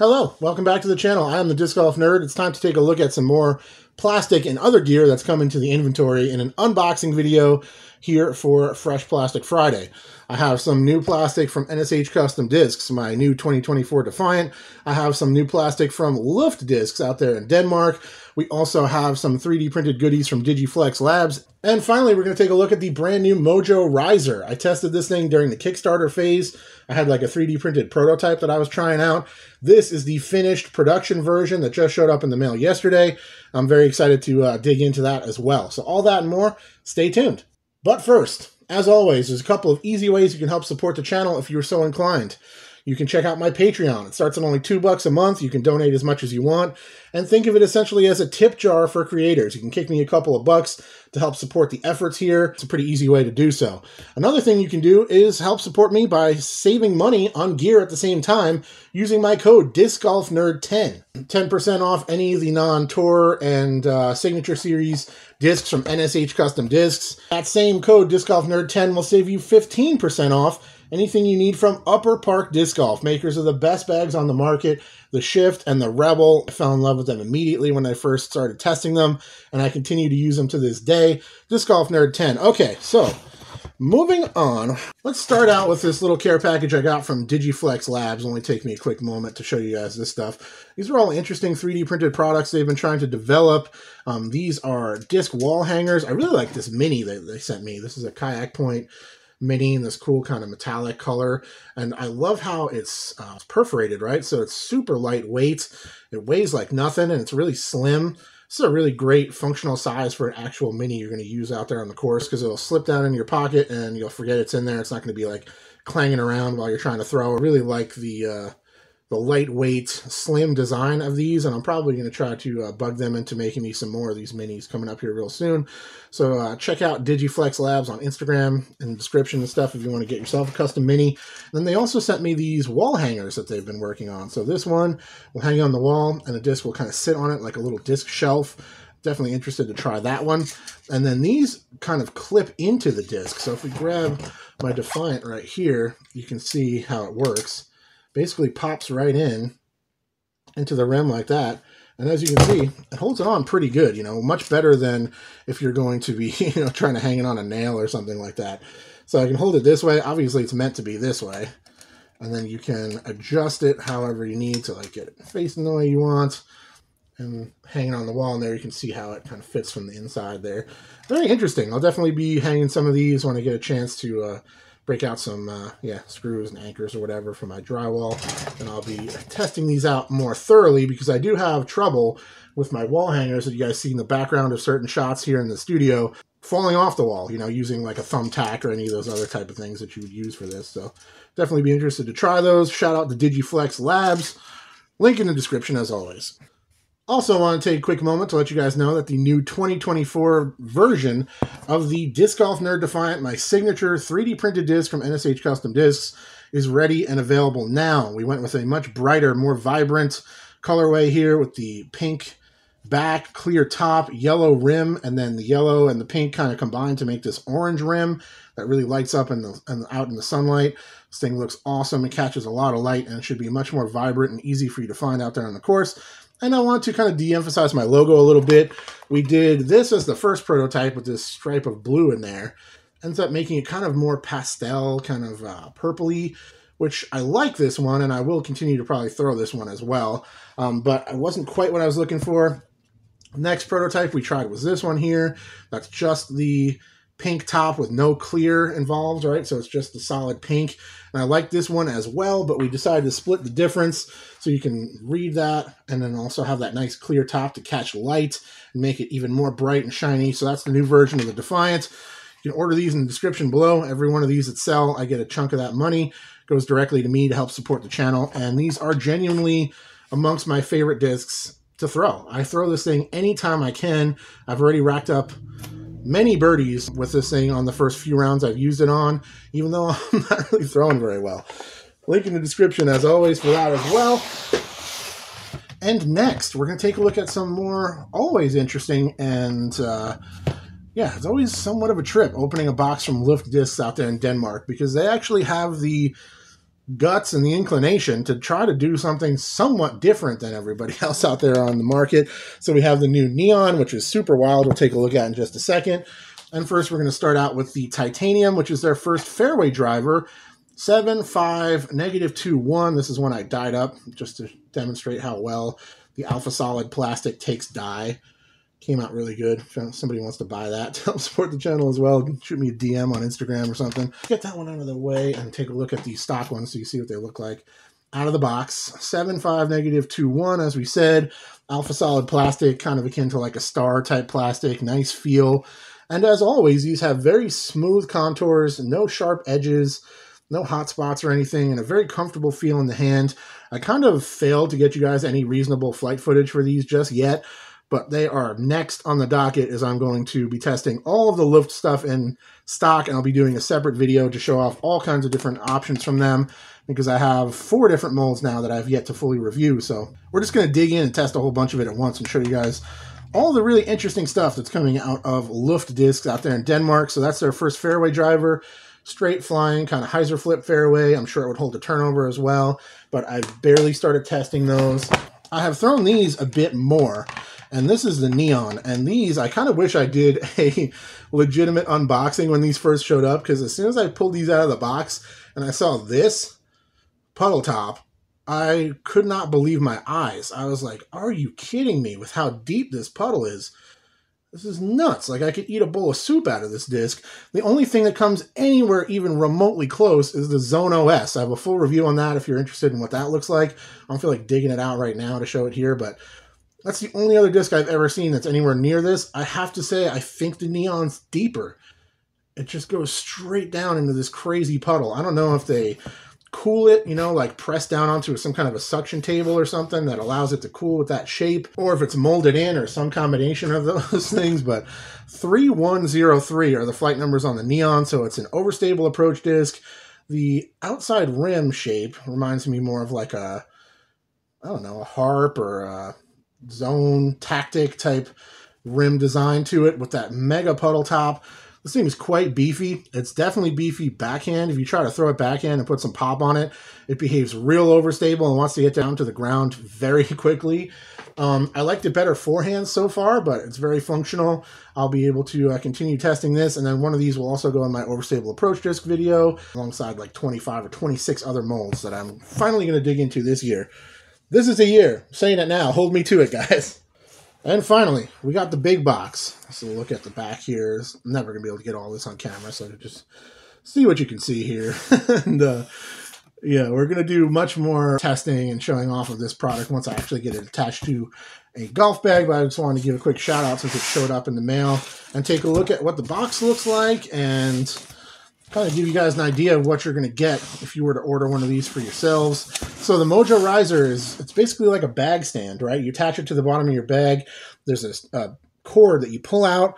Hello, welcome back to the channel. I am the Disc Golf Nerd. It's time to take a look at some more plastic and other gear that's come into the inventory in an unboxing video here for Fresh Plastic Friday. I have some new plastic from NSH Custom Discs, my new 2024 Defiant. I have some new plastic from Loft Discs out there in Denmark. We also have some 3D printed goodies from Digiflex Labs. And finally, we're going to take a look at the brand new Mojoh Ryzer. I tested this thing during the Kickstarter phase. I had like a 3D printed prototype that I was trying out. This is the finished production version that just showed up in the mail yesterday. I'm very excited to dig into that as well. So all that and more, stay tuned. But first, as always, there's a couple of easy ways you can help support the channel if you're so inclined. You can check out my Patreon. It starts at only $2 a month. You can donate as much as you want. And think of it essentially as a tip jar for creators. You can kick me a couple of bucks to help support the efforts here. It's a pretty easy way to do so. Another thing you can do is help support me by saving money on gear at the same time using my code DiscGolfNerd10. 10% off any of the non-tour and signature series discs from NSH Custom Discs. That same code, DiscGolfNerd10, will save you 15% off anything you need from Upper Park Disc Golf, makers of the best bags on the market, the Shift and the Rebel. I fell in love with them immediately when I first started testing them, and I continue to use them to this day. Disc Golf Nerd 10. Okay, so moving on, let's start out with this little care package I got from Digiflex Labs. It'll only take me a quick moment to show you guys this stuff. These are all interesting 3D printed products they've been trying to develop. These are disc wall hangers. I really like this mini that they sent me. This is a Kayak Point mini in this cool kind of metallic color, and I love how it's perforated, right? So it's super lightweight. It weighs like nothing, and it's really slim. This is a really great functional size for an actual mini you're going to use out there on the course, because it'll slip down into your pocket and you'll forget it's in there. It's not going to be like clanging around while you're trying to throw. I really like the lightweight, slim design of these, and I'm probably going to try to bug them into making me some more of these minis coming up here real soon. So check out Digiflex Labs on Instagram and description and stuff if you want to get yourself a custom mini. And then they also sent me these wall hangers that they've been working on. So this one will hang on the wall, and a disc will kind of sit on it like a little disc shelf. Definitely interested to try that one. And then these kind of clip into the disc. So if we grab my Defiant right here, you can see how it works. Basically pops right in into the rim like that, and as you can see, it holds it on pretty good, you know, much better than if you're going to be, you know, trying to hang it on a nail or something like that. So I can hold it this way. Obviously it's meant to be this way, and then you can adjust it however you need to, like, get it facing the way you want and hanging on the wall. And there you can see how it kind of fits from the inside there. Very interesting. I'll definitely be hanging some of these when I get a chance to break out some screws and anchors or whatever for my drywall, and I'll be testing these out more thoroughly, because I do have trouble with my wall hangers that you guys see in the background of certain shots here in the studio falling off the wall, you know, using like a thumbtack or any of those other type of things that you would use for this. So definitely be interested to try those. Shout out to Digiflex Labs. Link in the description as always. Also want to take a quick moment to let you guys know that the new 2024 version of the Disc Golf Nerd Defiant, my signature 3D printed disc from NSH Custom Discs, is ready and available now. We went with a much brighter, more vibrant colorway here with the pink back, clear top, yellow rim, and then the yellow and the pink kind of combine to make this orange rim that really lights up out in the sunlight. This thing looks awesome. It catches a lot of light, and it should be much more vibrant and easy for you to find out there on the course. And I want to kind of de-emphasize my logo a little bit. We did this as the first prototype with this stripe of blue in there. Ends up making it kind of more pastel, kind of purpley, which I like this one, and I will continue to probably throw this one as well. But it wasn't quite what I was looking for. Next prototype we tried was this one here. That's just the pink top with no clear involved, right? So it's just the solid pink. And I like this one as well, but we decided to split the difference so you can read that and then also have that nice clear top to catch light and make it even more bright and shiny. So that's the new version of the Defiant. You can order these in the description below. Every one of these that sell, I get a chunk of that money. It goes directly to me to help support the channel. And these are genuinely amongst my favorite discs to throw. I throw this thing anytime I can. I've already racked up many birdies with this thing on the first few rounds I've used it on, even though I'm not really throwing very well. Link in the description as always for that as well. And next, we're going to take a look at some more always interesting and, it's always somewhat of a trip opening a box from Loft Discs out there in Denmark, because they actually have the guts and the inclination to try to do something somewhat different than everybody else out there on the market. So we have the new Neon, which is super wild. We'll take a look at in just a second. And first, we're going to start out with the Titanium, which is their first fairway driver. 7.5, -2.1. This is one I dyed up just to demonstrate how well the Alpha Solid plastic takes dye. Came out really good. If somebody wants to buy that to help support the channel as well, shoot me a DM on Instagram or something. Get that one out of the way and take a look at the stock ones so you see what they look like. Out of the box, 7.5, -2.1, as we said. Alpha Solid plastic, kind of akin to like a star type plastic. Nice feel. And as always, these have very smooth contours, no sharp edges, no hot spots or anything, and a very comfortable feel in the hand. I kind of failed to get you guys any reasonable flight footage for these just yet, but they are next on the docket as I'm going to be testing all of the Loft stuff in stock, and I'll be doing a separate video to show off all kinds of different options from them because I have 4 different molds now that I've yet to fully review. So we're just going to dig in and test a whole bunch of it at once and show you guys all the really interesting stuff that's coming out of Loft Discs out there in Denmark. So that's their first fairway driver. Straight flying, kind of hyzer flip fairway. I'm sure it would hold a turnover as well, but I've barely started testing those. I have thrown these a bit more, and this is the Neon. And these, I kind of wish I did a legitimate unboxing when these first showed up, because as soon as I pulled these out of the box and I saw this puddle top, I could not believe my eyes. I was like, are you kidding me with how deep this puddle is? This is nuts. Like, I could eat a bowl of soup out of this disc. The only thing that comes anywhere even remotely close is the Zone OS. I have a full review on that if you're interested in what that looks like. I don't feel like digging it out right now to show it here, but that's the only other disc I've ever seen that's anywhere near this. I have to say, I think the Neon's deeper. It just goes straight down into this crazy puddle. I don't know if they cool it, you know, like press down onto some kind of a suction table or something that allows it to cool with that shape, or if it's molded in or some combination of those things, but 3103 are the flight numbers on the Neon. So it's an overstable approach disc. The outside rim shape reminds me more of like a, I don't know, a Harp or a Zone Tactic type rim design to it with that mega puddle top. This thing is quite beefy. It's definitely beefy backhand. If you try to throw it backhand and put some pop on it, it behaves real overstable and wants to get down to the ground very quickly. I liked it better forehand so far, but it's very functional. I'll be able to continue testing this, and then one of these will also go in my overstable approach disc video alongside like 25 or 26 other molds that I'm finally going to dig into this year. This is the year. I'm saying it now. Hold me to it, guys. And finally, we got the big box. So look at the back here. I'm never going to be able to get all this on camera, so just see what you can see here. And yeah, we're going to do much more testing and showing off of this product once I actually get it attached to a golf bag, but I just wanted to give a quick shout out since it showed up in the mail and take a look at what the box looks like and kind of give you guys an idea of what you're going to get if you were to order one of these for yourselves. So the Mojoh Ryzer it's basically like a bag stand, right? You attach it to the bottom of your bag. There's a cord that you pull out.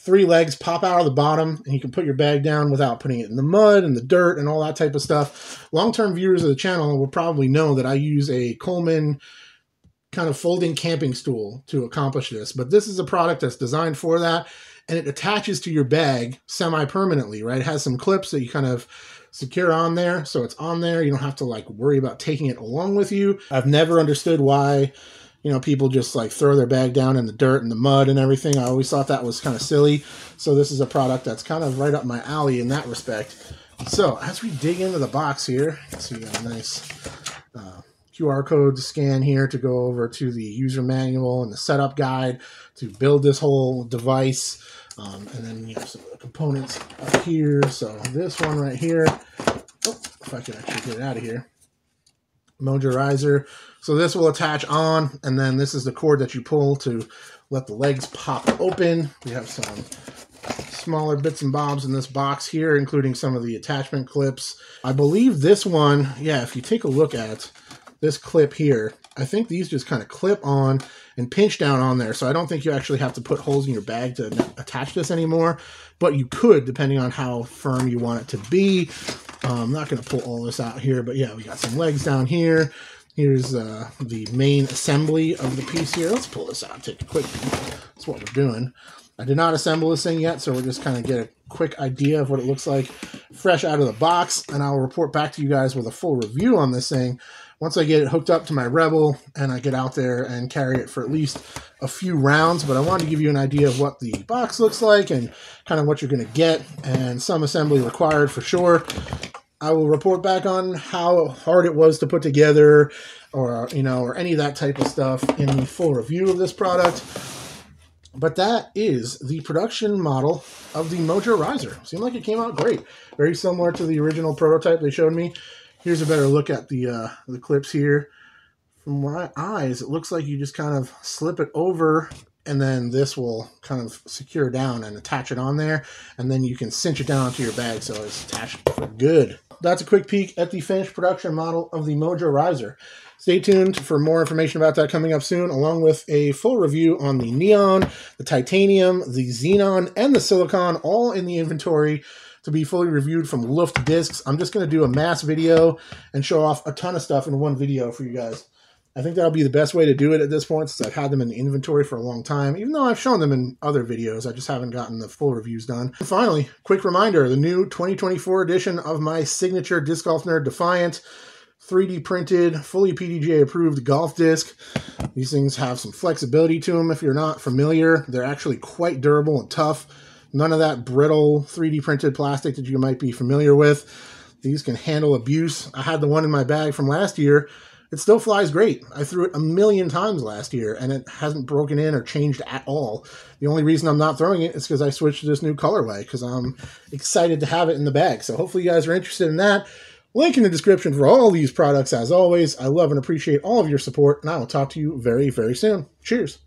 3 legs pop out of the bottom, and you can put your bag down without putting it in the mud and the dirt and all that type of stuff. Long-term viewers of the channel will probably know that I use a Coleman kind of folding camping stool to accomplish this, but this is a product that's designed for that. And it attaches to your bag semi-permanently, right? It has some clips that you kind of secure on there, so it's on there. You don't have to, like, worry about taking it along with you. I've never understood why, you know, people just, like, throw their bag down in the dirt and the mud and everything. I always thought that was kind of silly. So this is a product that's kind of right up my alley in that respect. So as we dig into the box here, you can see a nice QR code to scan here to go over to the user manual and the setup guide to build this whole device. And then you have some of the components up here. So this one right here, oh, if I can actually get it out of here, Mojoh Ryzer. So this will attach on, and then this is the cord that you pull to let the legs pop open. We have some smaller bits and bobs in this box here, including some of the attachment clips. I believe this one, yeah, if you take a look at this clip here, I think these just kind of clip on and pinch down on there. So I don't think you actually have to put holes in your bag to attach this anymore, but you could, depending on how firm you want it to be. I'm not going to pull all this out here, but yeah, we got some legs down here. Here's the main assembly of the piece here. Let's pull this out, take a quick peek. That's what we're doing. I did not assemble this thing yet, so we'll just kind of get a quick idea of what it looks like fresh out of the box, and I'll report back to you guys with a full review on this thing once I get it hooked up to my Rebel and I get out there and carry it for at least a few rounds. But I wanted to give you an idea of what the box looks like and kind of what you're going to get, and some assembly required for sure. I will report back on how hard it was to put together, or, you know, or any of that type of stuff in the full review of this product. But that is the production model of the Mojoh Ryzer. Seemed like it came out great. Very similar to the original prototype they showed me. Here's a better look at the clips here. From my eyes, it looks like you just kind of slip it over, and then this will kind of secure down and attach it on there, and then you can cinch it down to your bag so it's attached for good. That's a quick peek at the finished production model of the Mojoh Ryzer. Stay tuned for more information about that coming up soon, along with a full review on the Neon, the Titanium, the Xenon, and the Silicone, all in the inventory to be fully reviewed from Loft Discs. I'm just going to do a mass video and show off a ton of stuff in one video for you guys. I think that'll be the best way to do it at this point, since I've had them in the inventory for a long time. Even though I've shown them in other videos, I just haven't gotten the full reviews done. And finally, quick reminder, the new 2024 edition of my signature Disc Golf Nerd Defiant 3D printed, fully PDGA approved golf disc. These things have some flexibility to them if you're not familiar. They're actually quite durable and tough. None of that brittle 3D printed plastic that you might be familiar with. These can handle abuse. I had the one in my bag from last year. It still flies great. I threw it a million times last year, and it hasn't broken in or changed at all. The only reason I'm not throwing it is because I switched to this new colorway, because I'm excited to have it in the bag. So hopefully you guys are interested in that. Link in the description for all these products, as always. I love and appreciate all of your support, and I will talk to you very, very soon. Cheers.